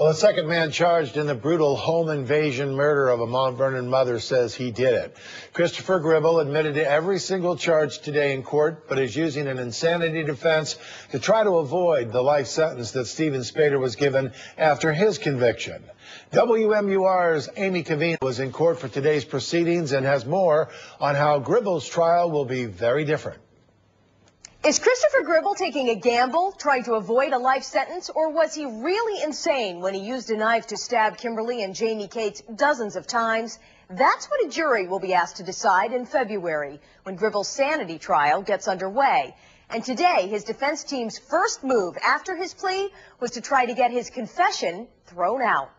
Well, the second man charged in the brutal home invasion murder of a Mont Vernon mother says he did it. Christopher Gribble admitted to every single charge today in court, but is using an insanity defense to try to avoid the life sentence that Steven Spader was given after his conviction. WMUR's Amy Cavine was in court for today's proceedings and has more on how Gribble's trial will be very different. Is Christopher Gribble taking a gamble, trying to avoid a life sentence, or was he really insane when he used a knife to stab Kimberly and Jamie Cates dozens of times? That's what a jury will be asked to decide in February, when Gribble's sanity trial gets underway. And today, his defense team's first move after his plea was to try to get his confession thrown out.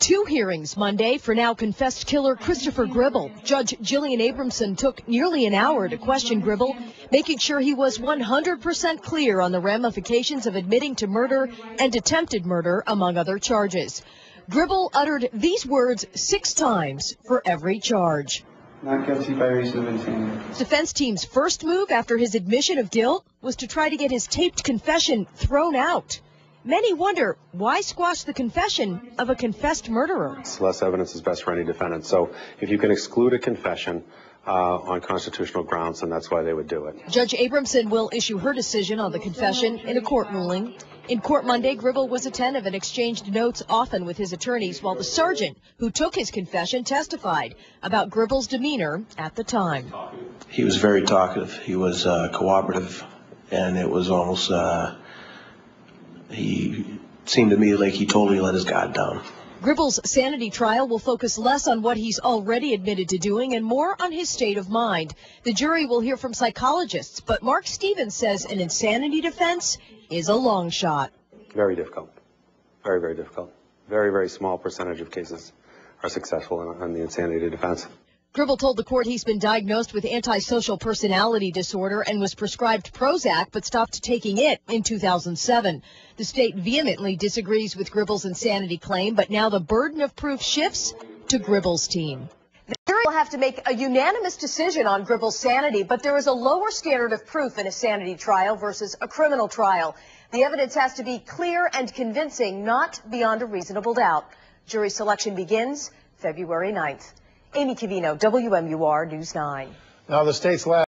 Two hearings Monday for now confessed killer Christopher Gribble. Judge Gillian Abramson took nearly an hour to question Gribble, making sure he was 100% clear on the ramifications of admitting to murder and attempted murder, among other charges. Gribble uttered these words 6 times for every charge. Not guilty by reason of insanity. Defense team's first move after his admission of guilt was to try to get his taped confession thrown out. Many wonder, why squash the confession of a confessed murderer? Less evidence is best for any defendant. So if you can exclude a confession on constitutional grounds, then that's why they would do it. Judge Abramson will issue her decision on the confession in a court ruling. In court Monday, Gribble was attentive and exchanged notes often with his attorneys while the sergeant who took his confession testified about Gribble's demeanor at the time. He was very talkative. He was cooperative, and it was almost... He seemed to me like he totally let his guard down. Gribble's sanity trial will focus less on what he's already admitted to doing and more on his state of mind. The jury will hear from psychologists, but Mark Stevens says an insanity defense is a long shot. Very difficult. Very, very difficult. Very, very small percentage of cases are successful on the insanity defense. Gribble told the court he's been diagnosed with antisocial personality disorder and was prescribed Prozac but stopped taking it in 2007. The state vehemently disagrees with Gribble's insanity claim, but now the burden of proof shifts to Gribble's team. The jury will have to make a unanimous decision on Gribble's sanity, but there is a lower standard of proof in a sanity trial versus a criminal trial. The evidence has to be clear and convincing, not beyond a reasonable doubt. Jury selection begins February 9th. Amy Cavino, WMUR News 9. Now the state's last